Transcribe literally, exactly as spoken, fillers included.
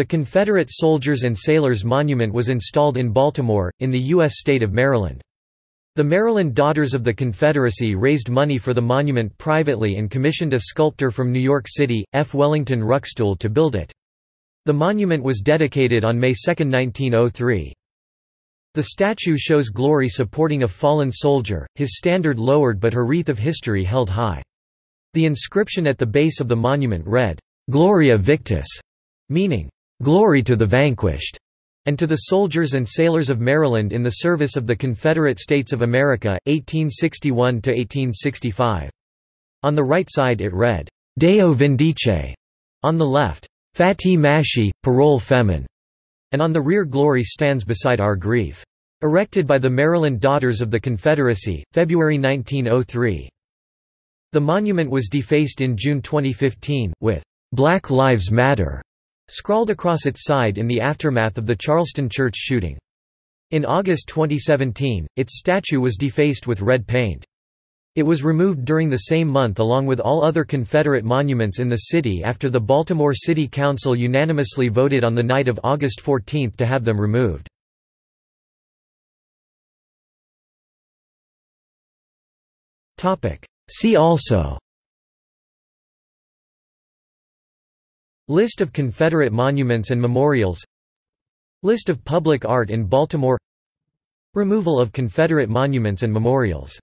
The Confederate Soldiers and Sailors Monument was installed in Baltimore, in the U S state of Maryland. The Maryland Daughters of the Confederacy raised money for the monument privately and commissioned a sculptor from New York City, F. Wellington Ruckstuhl, to build it. The monument was dedicated on May second nineteen oh three. The statue shows Glory supporting a fallen soldier, his standard lowered but her wreath of history held high. The inscription at the base of the monument read, "Gloria Victis," meaning, "Glory to the vanquished," and to the soldiers and sailors of Maryland in the service of the Confederate States of America, eighteen sixty-one to eighteen sixty-five. On the right side it read, "Deo Vindice," on the left, "Fatti Maschi, Parole Femine," and on the rear, "Glory stands beside our grief." Erected by the Maryland Daughters of the Confederacy, February nineteen oh three. The monument was defaced in June twenty fifteen, with "Black Lives Matter" scrawled across its side in the aftermath of the Charleston church shooting. In August twenty seventeen, its statue was defaced with red paint. It was removed during the same month along with all other Confederate monuments in the city after the Baltimore City Council unanimously voted on the night of August fourteenth to have them removed. See also: List of Confederate monuments and memorials, List of public art in Baltimore, Removal of Confederate monuments and memorials.